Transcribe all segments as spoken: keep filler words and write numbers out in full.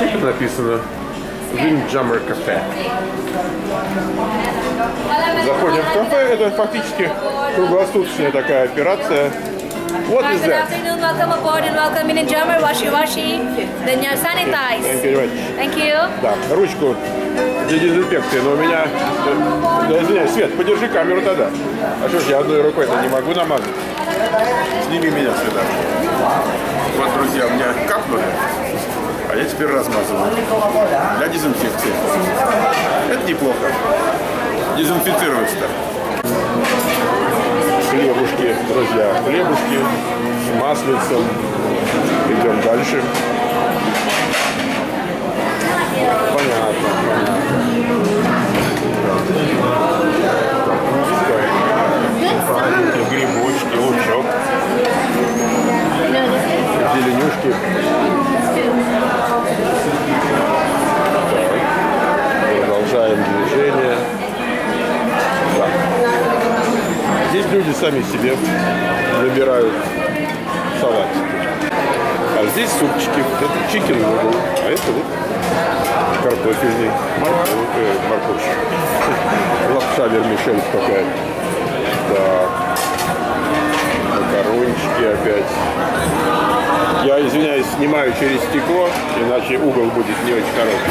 действительно написано Вин-джаммер-кафе. Заходим в кафе, это фактически круглосуточная такая операция. Вот и здесь. Да, ручку для дезинфекции, но у меня... Да, извиняюсь, Свет, подержи камеру тогда. А что ж я одной рукой-то не могу намазать? Сними меня, Света. Вот, друзья, у меня капнули, а я теперь размазываю для дезинфекции. Это неплохо. Дезинфицируется. Хлебушки, друзья, хлебушки с маслицем. Идем дальше. Понятно. Понятно. Грибочки, лучок. Зеленюшки. Продолжаем движение. Здесь люди сами себе выбирают салатики. А здесь супчики. Это чикен нудл. А это вот картофельный. Морковь. Лапша вермишель такая. Так. Макарончики опять. Я, извиняюсь, снимаю через стекло, иначе угол будет не очень хороший.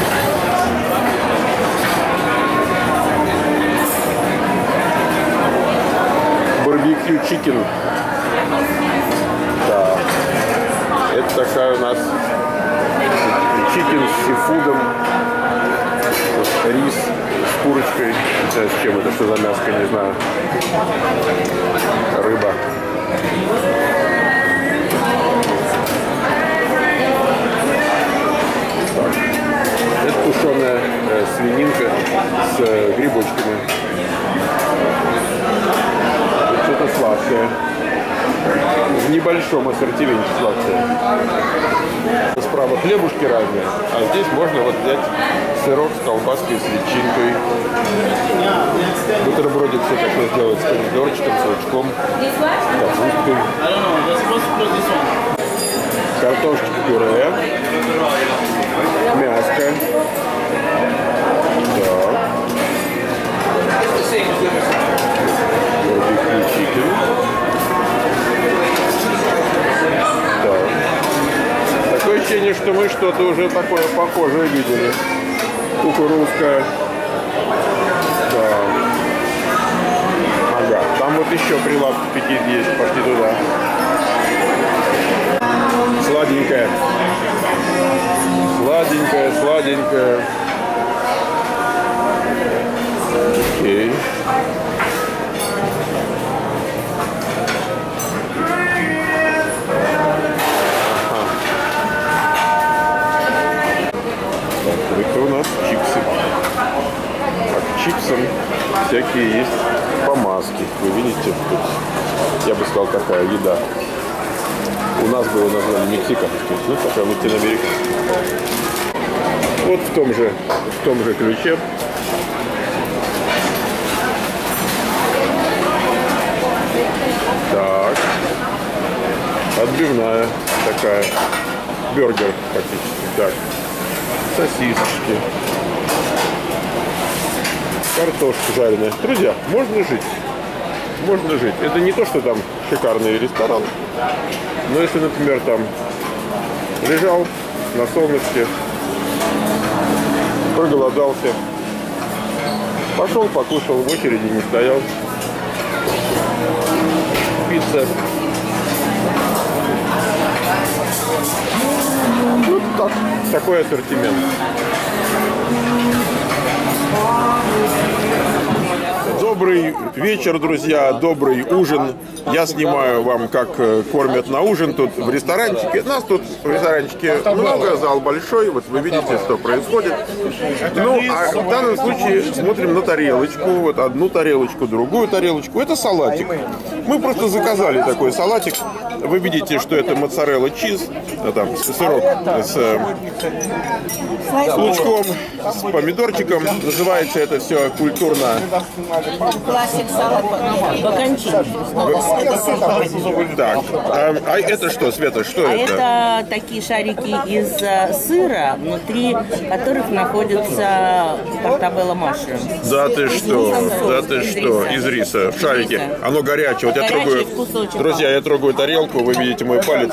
Барбекю чикен. Да. Это такая у нас чикен с сифудом. Вот рис с курочкой. Не знаю, с чем это, что за мяско, не знаю. Рыба. Так. Это тушеная э, свининка с э, грибочками. Что-то сладкое. В небольшом ассортименте сладкое. Справа хлебушки разные, а здесь можно вот взять сырок с колбаской, с личинкой. Бутербродик все такое сделать с помидорчиком, с лучком, капусткой. Картошки пюре. Мяско. Да. Чикен. Да. Такое ощущение, что мы что-то уже такое похожее видели. Кукурузка. Да. Ага. Там вот еще прилавки пикет есть. Пошли туда. Сладенькое. Сладенькое, сладенькое. Окей. Это у нас чипсы. А к чипсам всякие есть помазки. Вы видите, тут, я бы сказал, такая еда. У нас было название мексиканское, ну, такая латиноамериканская. Вот в том же, в том же ключе. Так. Отбивная такая. Бергер практически. Так. Сосисочки, картошка жареная. Друзья, можно жить. Можно жить. Это не то, что там шикарный ресторан. Но если, например, там лежал на солнышке, проголодался, пошел, покушал, в очереди не стоял. Пицца. Вот так. Такой ассортимент. Добрый вечер, друзья, добрый ужин. Я снимаю вам, как кормят на ужин тут в ресторанчике. Нас тут в ресторанчике много, зал большой, вот вы видите, что происходит. Ну, а в данном случае смотрим на тарелочку, вот одну тарелочку, другую тарелочку. Это салатик. Мы просто заказали такой салатик. Вы видите, что это моцарелла чиз, там сырок с, с лучком, с помидорчиком. Называется это все культурно классик салат баканчини. Так, а это что, Света, что а это? Это такие шарики из сыра, внутри которых находится портабелла маши. Да ты что, да ты что, из риса, шарики. Оно горячее. Вот я трогаю, друзья, я трогаю тарелку, вы видите мой палец,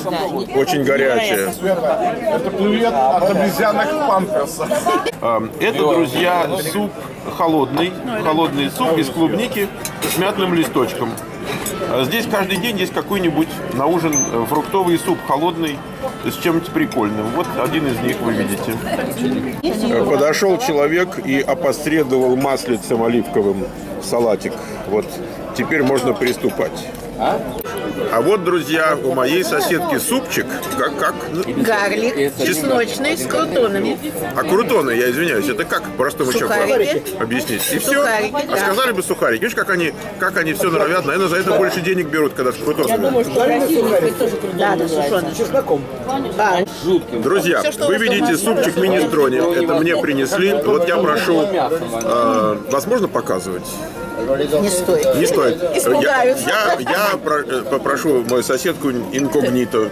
очень горячее. Это привет от обезьянок памперса. Это, друзья, суп холодный, холодный суп из клубники с мятным листочком. Здесь каждый день есть какой-нибудь на ужин фруктовый суп холодный с чем-то прикольным. Вот один из них вы видите. Подошел человек и опосредовал маслицем оливковым салатик. Вот теперь можно приступать. А вот, друзья, у моей соседки супчик, как, как? Гарлик, чесночный, с крутонами. А крутоны, я извиняюсь, это как? Простому человеку объяснить. И все. Сухарики, а сказали да. бы сухарики. Видишь, как они, как они все норовят. Наверное, за это больше денег берут, когда с крутонами. Да, да, сушеный. Чесноком. Да. Друзья, вы видите супчик минестроне. Это мне принесли. Вот я прошу, э, возможно, показывать? Не стоит. Не стоит. Я, я, я попрошу мою соседку инкогнито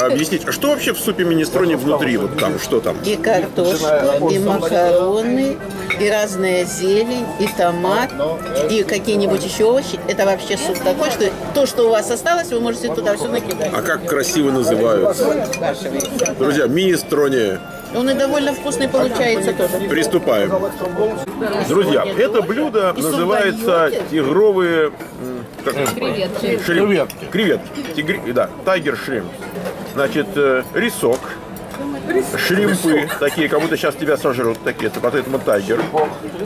объяснить, что вообще в супе минестроне внутри, вот там, что там? И картошка, и макароны, и разная зелень, и томат, и какие-нибудь еще овощи. Это вообще суп такой, что то, что у вас осталось, вы можете туда все накидать. А как красиво называют. Друзья, минестроне. Он и довольно вкусный получается тоже. Приступаем. Друзья, это блюдо называется тигровые... Как? Креветки. Шрим. Креветки. Креветки. Тигри... Да, тайгер шримп. Значит, рисок. Шримпы такие, как будто сейчас тебя сожрут такие. Поэтому тайгер.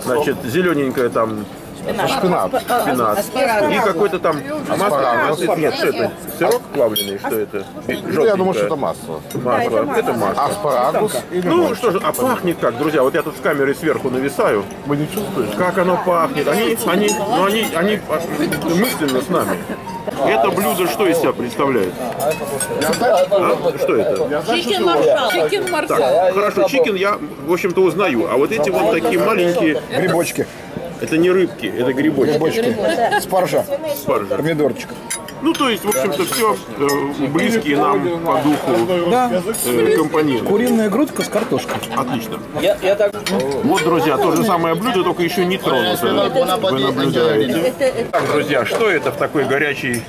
Значит, зелененькая там... Шпинат. Шпинат. Шпинат. И какой-то там масло. Нет, что это? Сырок плавленый, что это? Ну, я думаю, что это масло. Масло. Да, это масло. Аспарагус. Ну что же, а пахнет как, друзья? Вот я тут с камерой сверху нависаю. Вы не чувствуете? Как оно пахнет? Они, они, ну, они, они мысленно с нами. Это блюдо что из себя представляет? А? Что это? Чикен маршал. Чикен маршал. Так, хорошо, чикен я, в общем-то, узнаю. А вот эти вот такие маленькие грибочки. Это не рыбки, это грибочки. Грибочки. Спаржа. Спаржа. Помидорчик. Ну, то есть, в общем-то, все э, близкие нам по духу да. э, компоненты. Куриная грудка с картошкой. Отлично. Я, я так... Вот, друзья, то же самое блюдо, только еще не тронутое. Вы наблюдаете. Так, друзья, что это в такой горячий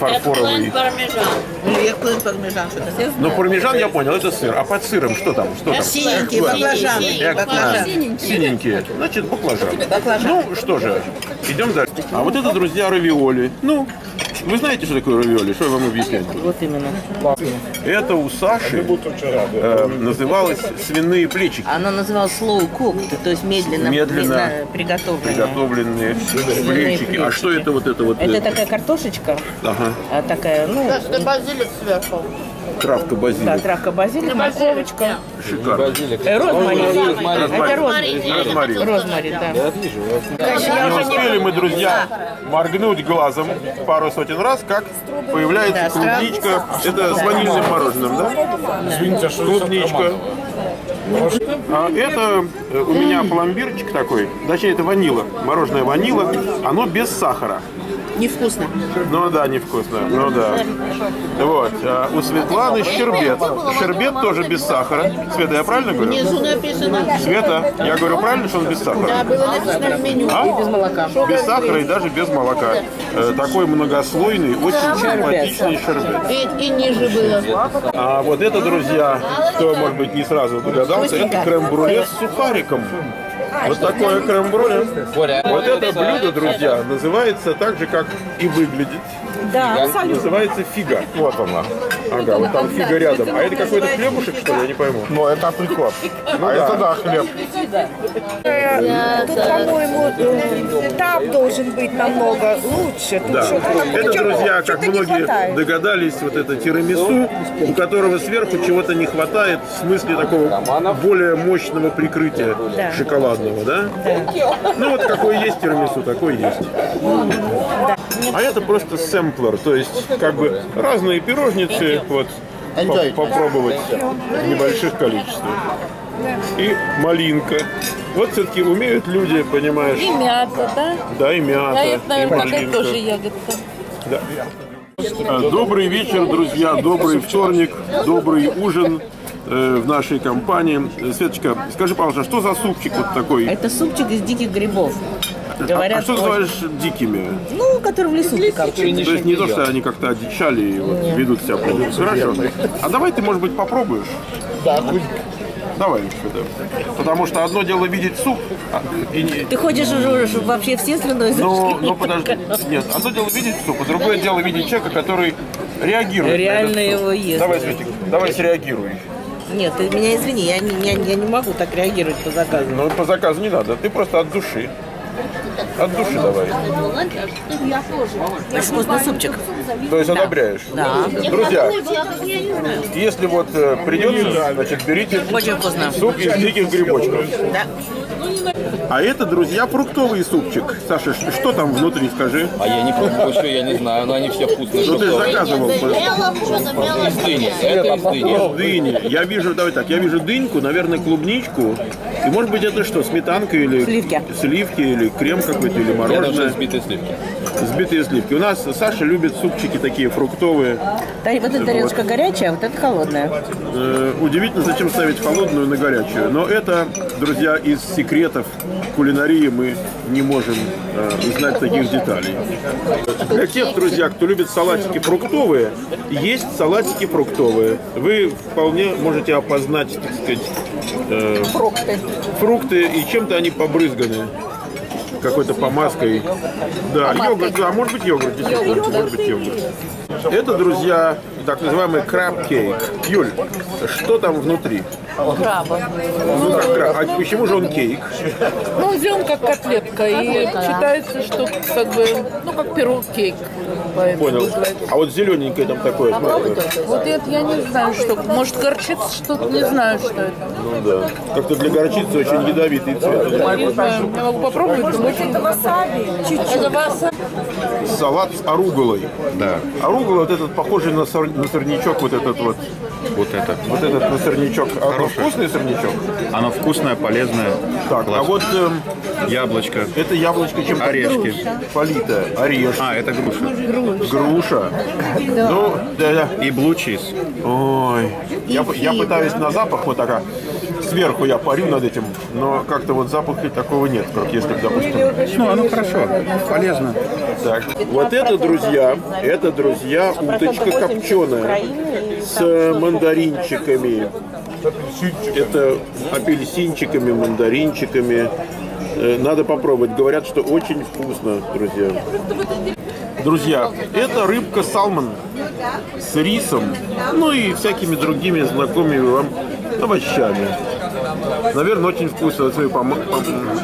фарфоровый? Пармезан. Ну, пармезан я понял, это сыр. А под сыром что там? Что там? Синенькие баклажаны. Синенькие. Синенькие. Значит, баклажаны. Баклажан. Ну, что же, идем дальше. А вот это, друзья, равиоли. Ну, вы знаете, что такое равиоли? Что я вам объяснять буду? Вот именно. Это у Саши э, называлось свиные плечики. Она называлась slow cooked, то есть медленно, медленно приготовленные, приготовленные плечики. плечики. А что это вот это вот? Это такая картошечка. Ага. А такая, ну, базилик сверху. Травка базилик. Да, травка базилик, морковочка. Шикарно. Розмарин. Розмарин, да. Не успели мы, друзья, моргнуть глазом пару сотен раз, как появляется клубничка. Это с ванильным мороженым, да? Клубничка. А это у меня пломбирчик такой, точнее это ванила, мороженое ванила, оно без сахара. Невкусно. Ну да, невкусно. Ну да. Вот. А у Светланы щербет. Щербет тоже без сахара. Света, я правильно говорю? Внизу написано. Света, я говорю правильно, что он без сахара? Да, было написано в меню. А? И без молока. Без сахара и даже без молока. Такой многослойный, очень симпатичный щербет. И ниже было. А вот это, друзья, кто, может быть, не сразу догадался, это крем-брюле с сухариком. Вот такое крем-брюле. Вот это блюдо, друзья, называется так же, как и выглядит. Да, абсолютно. Называется фига. Вот она. Ага, вот там фига рядом. А это какой-то хлебушек, что ли? Я не пойму. Ну, это априкос. Ну, а да. это, да, хлеб. Тут, по-моему, этап должен быть намного лучше. Да. Это, друзья, как многие догадались, вот это тирамису, у которого сверху чего-то не хватает, в смысле такого более мощного прикрытия да. шоколадного, да? да? Ну, вот какой есть тирамису, такой есть. А это просто сэмплер, то есть как бы разные пирожницы вот, поп попробовать в небольших количествах. да. И малинка. Вот все-таки умеют люди, понимаешь. И мята, да? Да, и мята. Да, это, наверное, какая-то тоже ягодка. Да. Добрый вечер, друзья, добрый вторник, добрый ужин э, в нашей компании. Светочка, скажи, пожалуйста, что за супчик вот такой? Это супчик из диких грибов. Говорят, а, а что называешь дикими? Ну, которые в лесу. Как то есть не то, что они как-то одичали и вот ведут себя плохо. Хорошо. А давай ты, может быть, попробуешь? Да. Давай еще, да. Потому что одно дело видеть суп. И... Ты хочешь уже, чтобы вообще все слюной зашли? Ну, ну подожди. Нет, одно дело видеть суп, а другое дело видеть человека, который реагирует. Реально его ест. Давай, Светик, давай среагируй. Нет, ты меня извини, я не, я, я не могу так реагировать по заказу. Ну, по заказу не надо, ты просто от души. От души давай. Это вкусный супчик. То есть одобряешь? Да. Друзья, если вот придется, значит, берите суп из диких грибочков. Да. А это, друзья, фруктовый супчик. Саша, что там внутри, скажи? А я не пробовал еще, я не знаю, но они все вкусные. Ну ты заказывал. Это из дыни. Это из дыни. Я вижу, давай так, я вижу дыньку, наверное, клубничку. И может быть это что, сметанка или сливки, сливки или крем какой-то, или мороженое? Я даже сбитые сливки. Сбитые сливки. У нас Саша любит супчики такие фруктовые. Да, вот эта тарелочка вот горячая, а вот это холодная. Э, удивительно, зачем ставить холодную на горячую. Но это, друзья, из секретов кулинарии мы не можем э, узнать таких деталей. Для тех, друзья, кто любит салатики фруктовые, есть салатики фруктовые. Вы вполне можете опознать, так сказать, э, фрукты. фрукты и чем-то они побрызганы. Какой-то помазкой. Да, помазкой. Йогурт, да, может быть йогурт, действительно, йогурт, может быть йогурт. Это, друзья, так называемый crab cake. Юль, что там внутри? Краба. Ну, как краб. А почему же он кейк? Ну, взял как котлетка, и считается, что как бы, ну, как пирог-кейк. Понял. А вот зелененькое там такое. А вот это я не знаю, что. Может, горчица что-то, не знаю, что это. Ну да. Как-то для горчицы очень ядовитый цвет. Не знаю. Я могу попробовать. Может, это васаби? Чуть-чуть. Салат с аруголой. Да. Аругола вот этот похожий на сорнячок, вот этот вот. Вот этот. Вот этот на сорнячок. Оно вкусный сорнячок? Оно вкусное, полезное. Так, классное. А вот э, яблочко. Это яблочко чем? Орешки. Политое. Орешки. А, это груша. Груша. груша. Да. Ну, да, да. И blue cheese. Ой. И я, я пытаюсь на запах вот такая. Сверху я парю над этим, но как-то вот запаха такого нет, как если бы, допустим. Ну, оно хорошо, полезно. Так. Вот это, друзья, это, друзья, уточка копченая с мандаринчиками. Это апельсинчиками, мандаринчиками. Надо попробовать. Говорят, что очень вкусно, друзья. Друзья, это рыбка салмон с рисом, ну и всякими другими знакомыми вам овощами. Наверное, очень вкусно.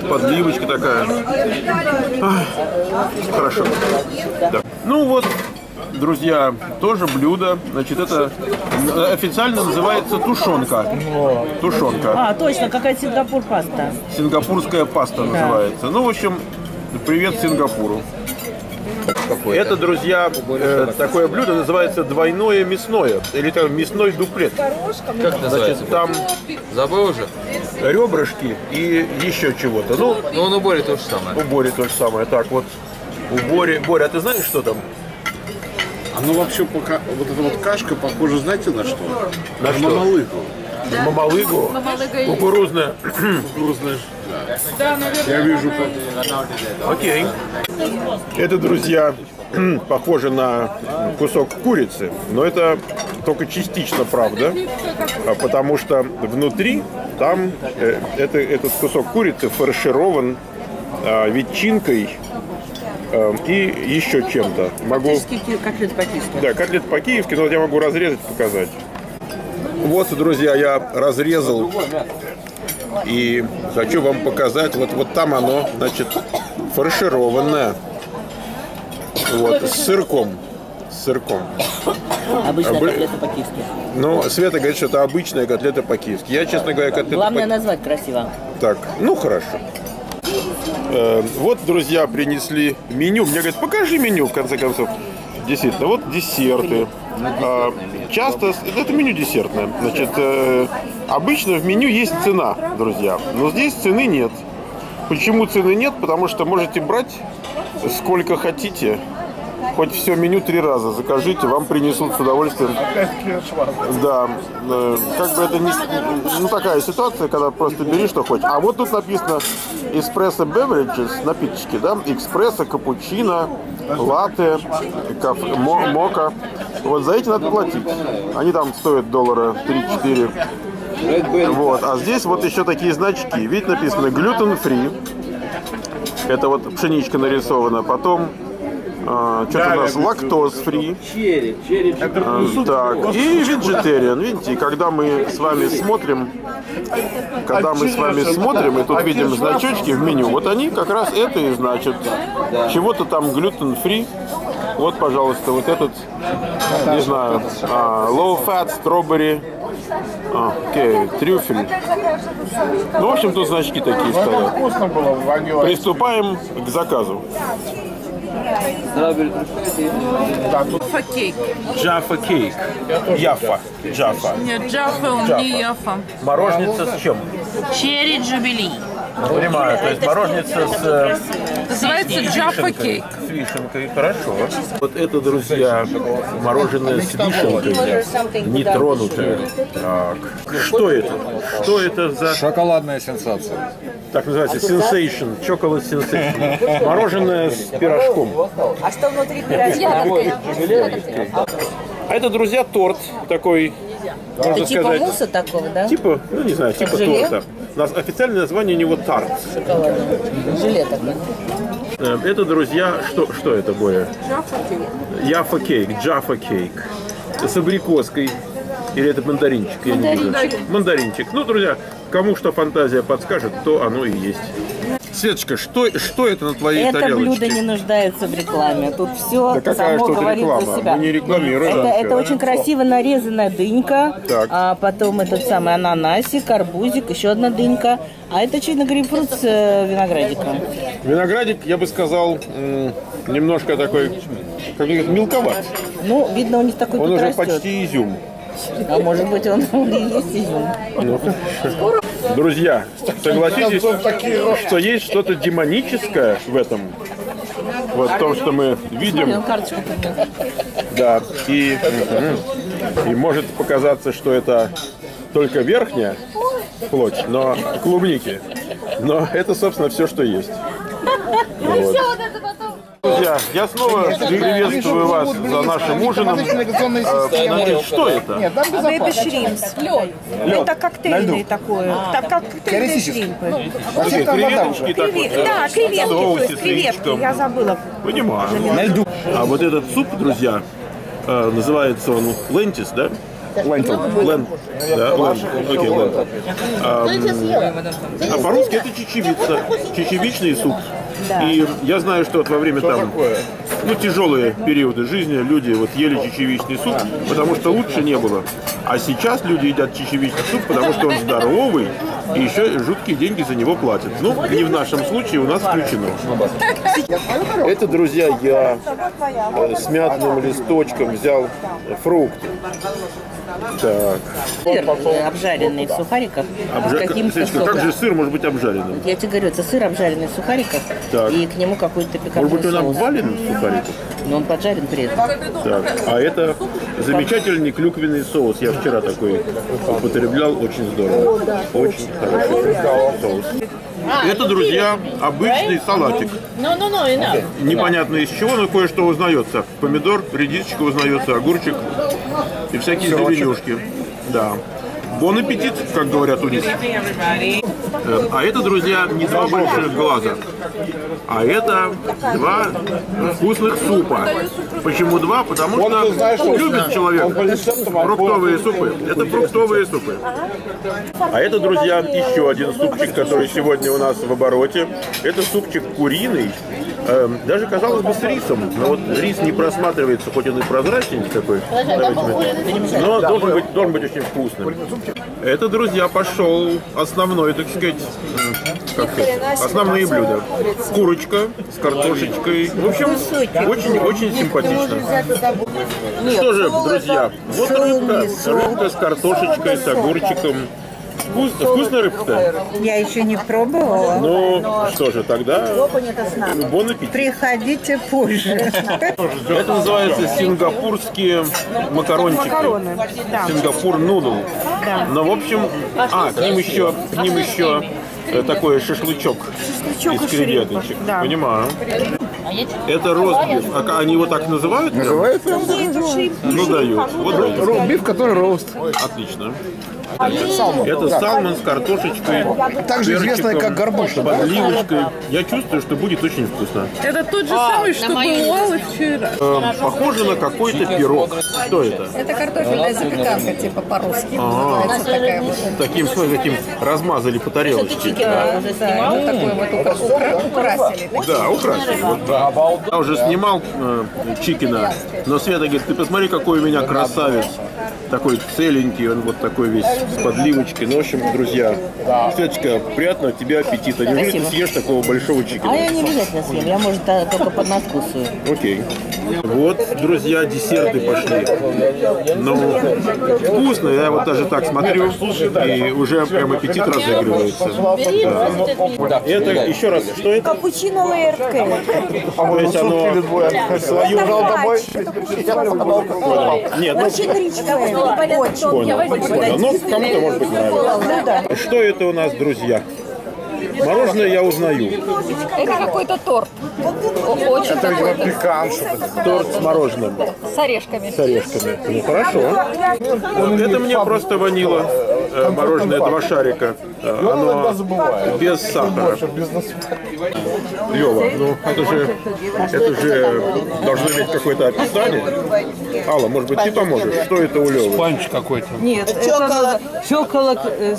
Подливочка такая. Ах, хорошо. Да. Ну вот, друзья, тоже блюдо. Значит, это официально называется тушенка. Тушенка. А, точно, какая-то Сингапур паста. Сингапурская паста называется. Ну, в общем, привет Сингапуру. Это, друзья, э, такое блюдо называется двойное мясное, или там мясной дуплет. Как называется? Значит, там забыл уже. Ребрышки и еще чего-то. Ну, но он у Бори то же самое. У Бори то же самое. Так вот, у Бори... Боря, а ты знаешь, что там? Оно вообще пока... Вот эта вот кашка похожа, знаете, на что? На, на что? Мамалыгу. Да. Мамалыгу? Мамалыга. Кукурузная. Кукурузная. Да, я вижу. Окей. Это, друзья, похоже на кусок курицы, но это только частично правда, потому что внутри там э, это, этот кусок курицы фарширован э, ветчинкой э, и еще чем-то. Могу... Котлет по-киевски. Да, котлет по-киевски, но я могу разрезать, показать. Вот, друзья, я разрезал. И хочу вам показать, вот, вот там оно, значит, фаршированное, вот, с сырком, с сырком. Обычная Обы... котлета по-киевски. Ну, Света говорит, что это обычная котлета по-киевски. Я, честно говоря, котлета Главное по... назвать красиво. Так, ну хорошо. Э, вот, друзья, принесли меню. Мне говорят, покажи меню, в конце концов. Действительно, вот десерты. А, часто, это меню десертное. Значит, обычно в меню есть цена, друзья. Но здесь цены нет. Почему цены нет? Потому что можете брать сколько хотите. Хоть все меню три раза закажите, вам принесут с удовольствием. Да, как бы это не... Ну, такая ситуация, когда просто бери, что хочешь. А вот тут написано эспрессо beverages, напиточки, да? Экспрессо, капучино, латте, кафе, мока. Вот за эти надо платить. Они там стоят доллара три-четыре. Вот, а здесь вот еще такие значки. Видите, написано gluten-free. Это вот пшеничка нарисована. Потом... А, что-то у нас лактоз-фри. А, так, и вегетариан. Видите, когда мы с вами смотрим, когда мы с вами смотрим, и тут видим значочки в меню, вот они как раз это и значат. Чего-то там глютен-фри. Вот, пожалуйста, вот этот, не знаю, а, low-fat, strawberry. А, окей, трюфель. Ну, в общем, тут значки такие стоят. Приступаем к заказу. Jaffa cake. Jaffa cake. Jaffa. Jaffa. Нет, Jaffa, не Jaffa. Мороженица с чем? Cherry jubilee. Понимаю, то есть мороженица с... Называется Jaffa cake. С вишенкой, хорошо. Вот это, друзья, мороженое с вишенкой, не тронутое. Так. Что это? Что это за... Шоколадная сенсация. Так называется, Sensation, Chocolate Sensation. Мороженое с пирожком. А что внутри пирожка? А это, друзья, торт такой. Это типа мусса такого, да? Типа, ну не знаю, типа торта. Официальное название у него тарт. Шоколад. Желе такое. Это, друзья, что, что это, Боя? Jaffa cake. Jaffa cake. С абрикоской. Или это мандаринчик? Я не вижу. Мандаринчик. Ну, друзья, кому что фантазия подскажет, то оно и есть. Светочка, что, что это на твоей это тарелочке? Это блюдо не нуждается в рекламе. Тут все да само говорит за себя. Мы не рекламируем. Это, это очень красиво нарезанная дынька. Так. А потом этот самый ананасик, арбузик, еще одна дынька. А это чудо грейпфрут с виноградиком. Виноградик, я бы сказал, немножко такой, как говорят, мелковат. Ну, видно, у них такой он уже растет. Почти изюм. А может быть, он и есть изюм. Ну. Друзья, согласитесь, что есть что-то демоническое в этом, вот в том, что мы видим. Да, и, и может показаться, что это только верхняя плоть, но клубники. Но это, собственно, все, что есть. Вот. Друзья, я снова приветствую вас за нашим ужином. А, что это? Это шримпс. Это коктейльный такое. Так как коктейльные шримпы. Креветочки такой. Да, креветки. Креветки, я забыла. Понимаю. А вот этот суп, друзья, называется он лентис, да? Лентил. Лен. Да, лен. Окей, лен. А, а по-русски это чечевица. Чечевичный суп. Да. И я знаю, что вот во время там, ну, тяжелые периоды жизни люди вот ели чечевичный суп, потому что лучше не было. А сейчас люди едят чечевичный суп, потому что он здоровый и еще жуткие деньги за него платят. Ну, не в нашем случае, у нас включено. Это, друзья, я с мятным листочком взял фрукты. Так. Сыр обжаренный в сухариках. Обжар... Каким-то соком. Как же сыр может быть обжаренным? Я тебе говорю, это сыр обжаренный в сухариках, так. И к нему какой-то пикантный соус. Может быть, он обвален в сухариках? Но он поджарен при этом. Так. А это замечательный клюквенный соус. Я вчера такой употреблял. Очень здорово. Очень хороший соус. Это, друзья, обычный салатик. Непонятно из чего, но кое-что узнается. Помидор, редисочка узнается, огурчик и всякие зеленюшки. Да. Бон аппетит, как говорят у них. А это, друзья, не два больших глаза, а это два вкусных супа. Почему два? Потому что любит человек фруктовые супы. Это фруктовые супы. А это, друзья, еще один супчик, который сегодня у нас в обороте. Это супчик куриный э, даже казалось бы с рисом, но вот рис не просматривается, хоть он и прозрачный такой, но должен быть, должен быть очень вкусным. Это, друзья, пошел основной, так сказать, как основные блюда. Курочка с картошечкой. В общем, очень-очень симпатично. Что же, друзья, вот рыбка, рыбка с картошечкой, с огурчиком. Вкусно, вкусная рыбка? Я еще не пробовала. Ну, но... что же, тогда бон аппетит. Приходите позже. Это называется сингапурские макарончики. Макароны. Сингапур нудл. Да. Но, в общем, а, к ним еще, к ним еще такой шашлычок, шашлычок из креветочек. Да. Понимаю. Это ростбиф. А они его так называют? Называется? Ну, дают. Вот ростбиф, который рост. Отлично. Салмон. Это да. Салмон с картошечкой, также известная как горбуша, с подливочкой. Да? Я чувствую, что будет очень вкусно. Это тот же а, самый, что бывало вчера. Э, похоже на какой-то пирог. Что это? Это картофельная запеканка, типа по-русски. А -а -а. Таким слоем таким размазали по тарелочке. Да, да, вот такой вот укра укра украсили. Да, украсили. Вот, да. Я уже снимал э, чикена, но Света говорит, ты посмотри, какой у меня красавец. Такой целенький, он вот такой весь с подливочкой. Ну, в общем, друзья, Светочка, приятного тебе аппетита. Неужели ты съешь такого большого чикена? А я не обязательно съем, я, может, только поднадкусываю. Окей. Вот, друзья, десерты пошли. Ну, вкусно, я вот даже так смотрю, и уже прям аппетит разыгрывается. Да. Это, еще раз, что это? Капучино ЛРК. То есть оно свою жал домой? Нет, ну... Понял. Но кому-то, может быть, нравится. Что это у нас, друзья? Мороженое я узнаю. Это какой-то торт. Очень такой. Торт с мороженым. С орешками. С орешками. Ну, хорошо. Вот это мне просто ванила. Мороженое, два шарика. Оно без сахара. Лёва, ну это же, это же должно иметь какое-то описание. Алла, может быть, ты поможешь? Что это у Лёвы? Спанч какой-то. Нет, это Chocolate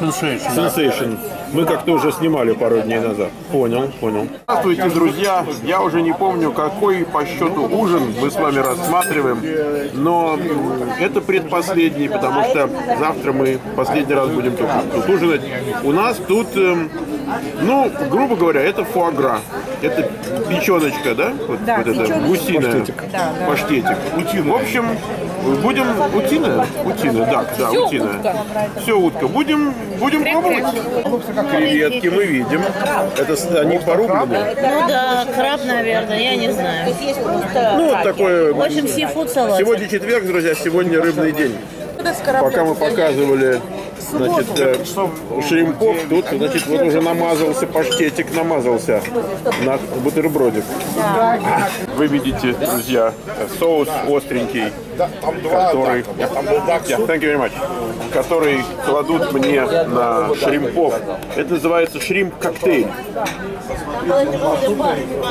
Sensation. Мы как-то уже снимали пару дней назад. Понял, понял. Здравствуйте, друзья. Я уже не помню, какой по счету ужин мы с вами рассматриваем, но это предпоследний, потому что завтра мы последний раз будем тут, тут ужинать. У нас тут, эм, ну, грубо говоря, это фуа гра. Это печеночка, да? Вот, да, вот это гусиная. Паштетик. Да, да. Паштетик. Утина. В общем, будем... Утина? Утина, да, да, все утина. Утка. Все утка. Будем, будем пробовать. Креветки мы видим. Это они порублены. Ну да, краб, наверное, я не знаю. Ну, вот такое... В общем, сифуд салат. Сегодня четверг, друзья, сегодня рыбный день. Пока мы показывали, значит, шримпов, тут, значит, вот уже намазался паштетик, намазался на бутербродик. Вы видите, друзья, соус остренький, который, thank you very much, который кладут мне на шримпов. Это называется шримп-коктейль.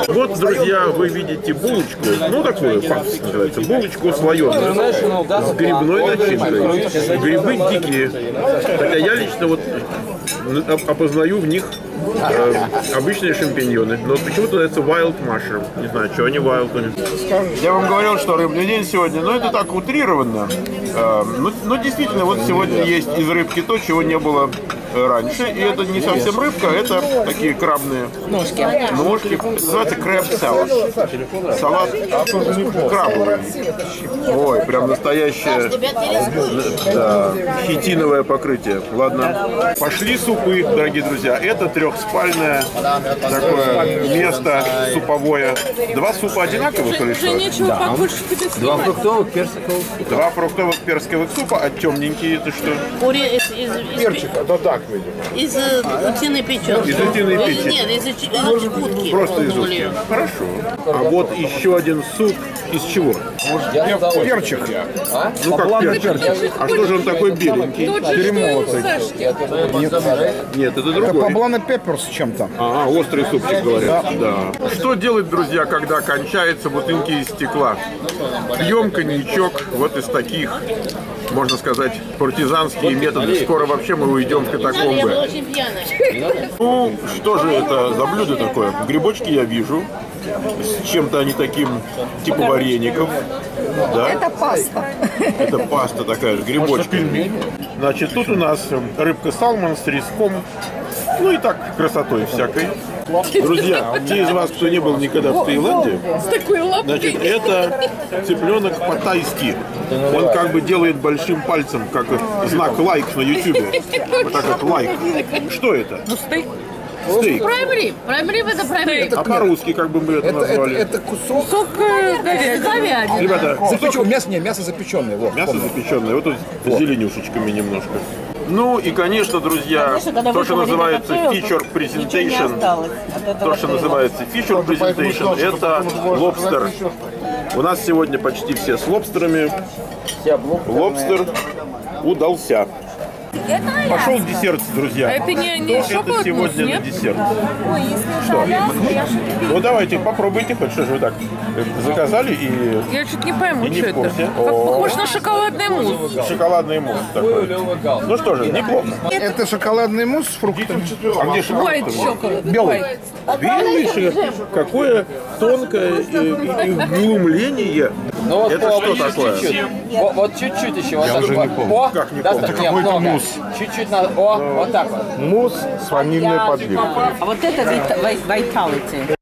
Вот, друзья, вы видите булочку, ну такую, фактически называется, булочку слоеную, с грибной начинкой. Грибы дикие, хотя я лично вот опознаю в них э, обычные шампиньоны, но почему-то называется wild mushroom, не знаю, что они wild у них. Я вам говорил, что рыбный день сегодня, но это так утрированно, э, но, но действительно вот сегодня есть из рыбки то, чего не было раньше, и это не совсем рыбка, это такие крабные ножки, ножки. Называется crab salad, салат крабовый. Ой, прям настоящее, да, хитиновое покрытие. Ладно, пошли супы, дорогие друзья. Это трехспальное такое место суповое. Два супа одинаковых или что? Да. Два фруктовых персиковых. Два фруктовых персиковых супа, а темненькие это что? Перчик, это так, видимо. Из утиной печенки. Из утиной печенки. Нет, из утки. Просто из утки. Хорошо. А вот еще один суп. Из чего? Может, я перчик. А? Ну как перчик? перчик. А что же он такой беленький? Перемолотый. Нет. Нет, это другой. Это поблана пеппер с чем-то. Ага, острый супчик, говорят. Да. Да. Что делать, друзья, когда кончаются бутылки из стекла? Пьем коньячок вот из таких, можно сказать, партизанские методы. Скоро вообще мы уйдем в катакомбы. Ну, что же это за блюдо такое? Грибочки я вижу. С чем-то они таким, типа вареников. Да? Это паста. Это паста такая же, грибочки. Значит, тут у нас рыбка салмон с риском. Ну и так, красотой всякой. Друзья, те из вас, кто не был никогда в Таиланде, значит, это цыпленок по-тайски. Он как бы делает большим пальцем, как знак лайк на ютубе. Вот так вот лайк. Что это? Стейк. Prime rib. Prime rib это prime rib. А по-русски как бы мы это, это назвали? Это, это кусок... Кусок говядины. Ребята, кусок... Запечен... мясо, не, мясо запеченное. Вот, мясо помню. запеченное. Вот тут вот. С зеленюшечками немножко. Ну и, конечно, друзья, конечно, то, что называется feature presentation, то, что называется feature presentation, это лобстер. У нас сегодня почти все с лобстерами. Лобстер удался. Пошел десерт, друзья. Это не, не что это сегодня нет? на десерт? Ой, что? Ну давайте, попробуйте, хоть что же вы так заказали и... Я чуть не пойму, и не что в курсе. это. Как похож на шоколадный мусс. Шоколадный мусс такой. Ну что же, неплохо. Это шоколадный мусс с фруктами. А где шоколад? Белый. Белый шоколад. Какое тонкое глумление. Ну, вот это что такое? Чуть -чуть. Вот, вот чуть-чуть еще. Я вот уже не помню. О, как не помню. Это какой-то мусс. Чуть-чуть надо. О, да. Вот так вот. Мусс с ванильной подливкой. А вот это вайталити.